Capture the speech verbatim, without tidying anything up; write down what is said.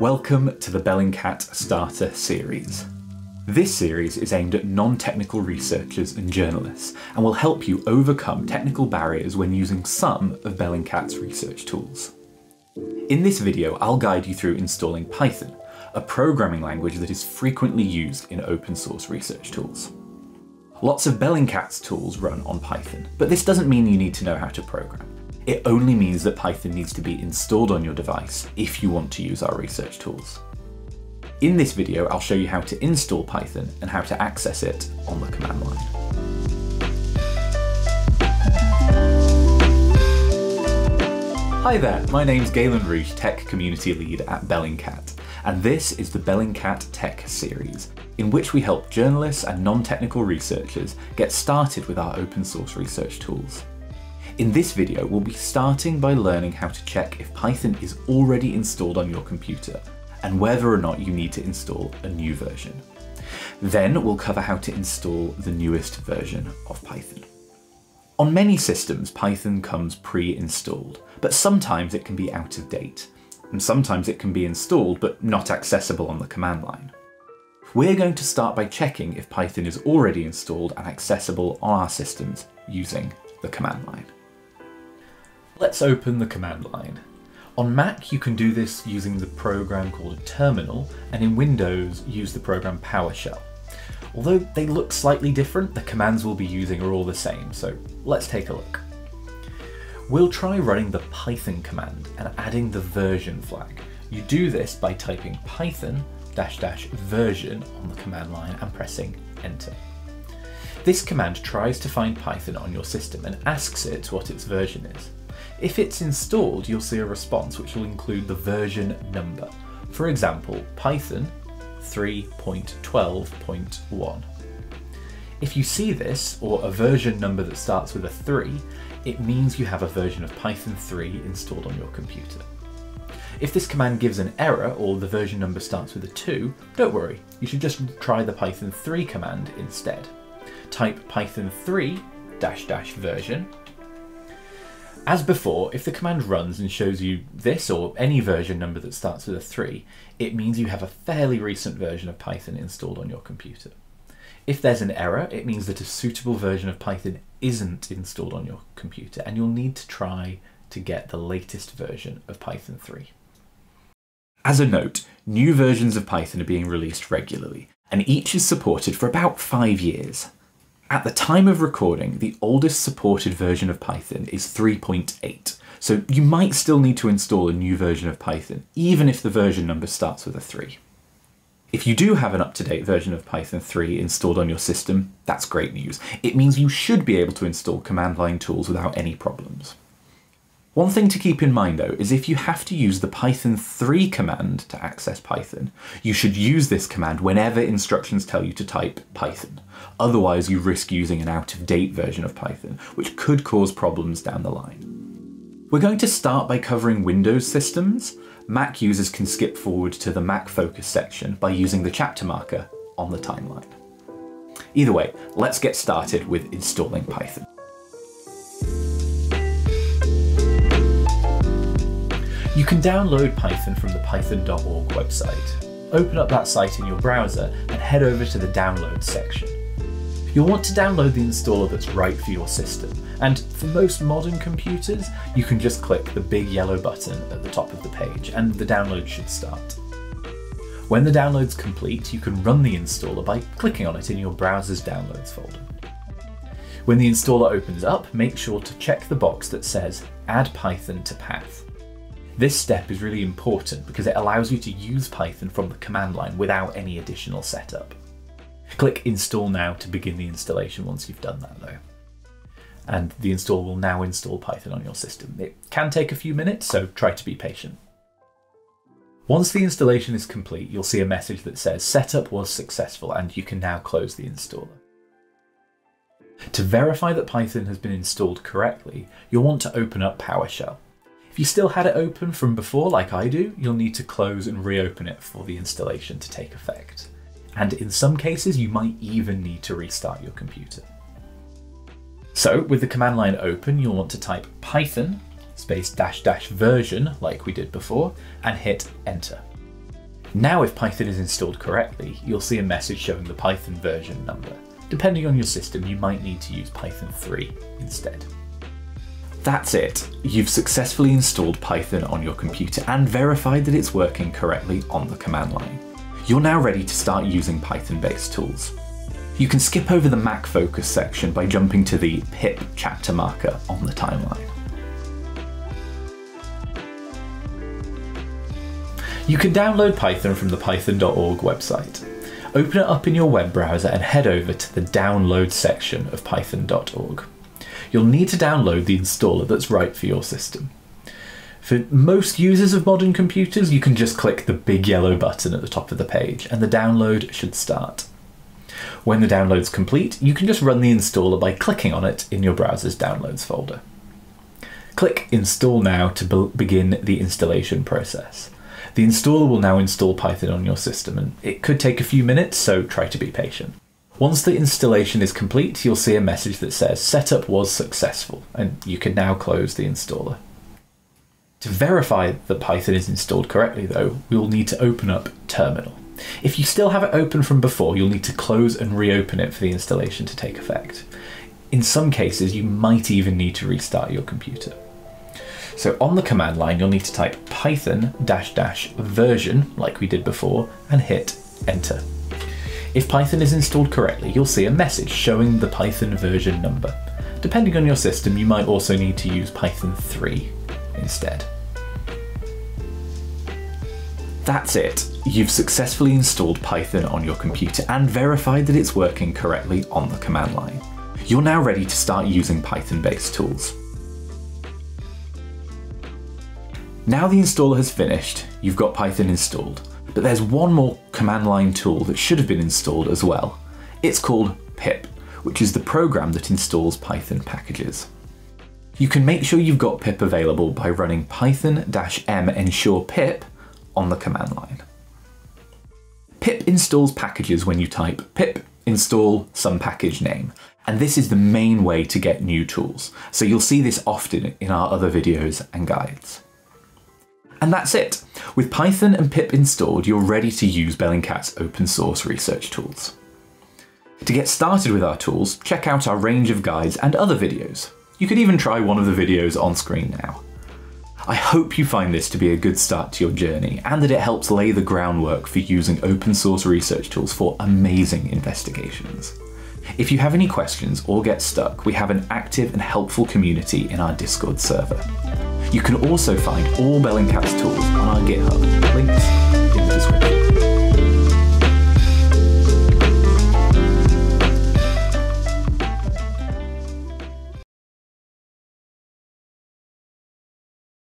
Welcome to the Bellingcat Starter series. This series is aimed at non-technical researchers and journalists and will help you overcome technical barriers when using some of Bellingcat's research tools. In this video, I'll guide you through installing Python, a programming language that is frequently used in open source research tools. Lots of Bellingcat's tools run on Python, but this doesn't mean you need to know how to program. It only means that Python needs to be installed on your device if you want to use our research tools. In this video, I'll show you how to install Python and how to access it on the command line. Hi there, my name's Galen Ruch, Tech Community Lead at Bellingcat, and this is the Bellingcat Tech Series, in which we help journalists and non-technical researchers get started with our open source research tools. In this video, we'll be starting by learning how to check if Python is already installed on your computer and whether or not you need to install a new version. Then we'll cover how to install the newest version of Python. On many systems, Python comes pre-installed, but sometimes it can be out of date, and sometimes it can be installed but not accessible on the command line. We're going to start by checking if Python is already installed and accessible on our systems using the command line. Let's open the command line. On Mac, you can do this using the program called a terminal, and in Windows, use the program PowerShell. Although they look slightly different, the commands we'll be using are all the same, so let's take a look. We'll try running the Python command and adding the version flag. You do this by typing Python dash dash version on the command line and pressing enter. This command tries to find Python on your system and asks it what its version is. If it's installed, you'll see a response which will include the version number. For example, Python three point twelve point one. If you see this, or a version number that starts with a three, it means you have a version of Python three installed on your computer. If this command gives an error, or the version number starts with a two, don't worry, you should just try the Python three command instead. Type Python three dash dash version. As before, if the command runs and shows you this or any version number that starts with a three, it means you have a fairly recent version of Python installed on your computer. If there's an error, it means that a suitable version of Python isn't installed on your computer, and you'll need to try to get the latest version of Python three. As a note, new versions of Python are being released regularly, and each is supported for about five years. At the time of recording, the oldest supported version of Python is three point eight, so you might still need to install a new version of Python, even if the version number starts with a three. If you do have an up-to-date version of Python three installed on your system, that's great news. It means you should be able to install command line tools without any problems. One thing to keep in mind though is if you have to use the Python three command to access Python, you should use this command whenever instructions tell you to type Python. Otherwise you risk using an out-of-date version of Python, which could cause problems down the line. We're going to start by covering Windows systems. Mac users can skip forward to the Mac focus section by using the chapter marker on the timeline. Either way, let's get started with installing Python. You can download Python from the python dot org website. Open up that site in your browser and head over to the download section. You'll want to download the installer that's right for your system, and for most modern computers, you can just click the big yellow button at the top of the page and the download should start. When the download's complete, you can run the installer by clicking on it in your browser's downloads folder. When the installer opens up, make sure to check the box that says Add Python to Path. This step is really important because it allows you to use Python from the command line without any additional setup. Click Install Now to begin the installation once you've done that though. And the installer will now install Python on your system. It can take a few minutes, so try to be patient. Once the installation is complete, you'll see a message that says setup was successful and you can now close the installer. To verify that Python has been installed correctly, you'll want to open up PowerShell. If you still had it open from before, like I do, you'll need to close and reopen it for the installation to take effect. And in some cases, you might even need to restart your computer. So with the command line open, you'll want to type Python space dash dash version like we did before and hit enter. Now if Python is installed correctly, you'll see a message showing the Python version number. Depending on your system, you might need to use Python three instead. That's it. You've successfully installed Python on your computer and verified that it's working correctly on the command line. You're now ready to start using Python-based tools. You can skip over the Mac focus section by jumping to the pip chapter marker on the timeline. You can download Python from the python dot org website. Open it up in your web browser and head over to the download section of python dot org. You'll need to download the installer that's right for your system. For most users of modern computers, you can just click the big yellow button at the top of the page and the download should start. When the download's complete, you can just run the installer by clicking on it in your browser's downloads folder. Click Install Now to be- begin the installation process. The installer will now install Python on your system, and it could take a few minutes, so try to be patient. Once the installation is complete, you'll see a message that says setup was successful, and you can now close the installer. To verify that Python is installed correctly though, we'll need to open up Terminal. If you still have it open from before, you'll need to close and reopen it for the installation to take effect. In some cases, you might even need to restart your computer. So on the command line, you'll need to type python dash dash version, like we did before, and hit enter. If Python is installed correctly, you'll see a message showing the Python version number. Depending on your system, you might also need to use Python three instead. That's it. You've successfully installed Python on your computer and verified that it's working correctly on the command line. You're now ready to start using Python-based tools. Now the installer has finished, you've got Python installed. But there's one more command line tool that should have been installed as well. It's called pip, which is the program that installs Python packages. You can make sure you've got pip available by running python-m ensure pip on the command line. Pip installs packages when you type pip install some package name. And this is the main way to get new tools. So you'll see this often in our other videos and guides. And that's it. With Python and pip installed, you're ready to use Bellingcat's open source research tools. To get started with our tools, check out our range of guides and other videos. You could even try one of the videos on screen now. I hope you find this to be a good start to your journey and that it helps lay the groundwork for using open source research tools for amazing investigations. If you have any questions or get stuck, we have an active and helpful community in our Discord server. You can also find all Bellingcat's tools on our GitHub links.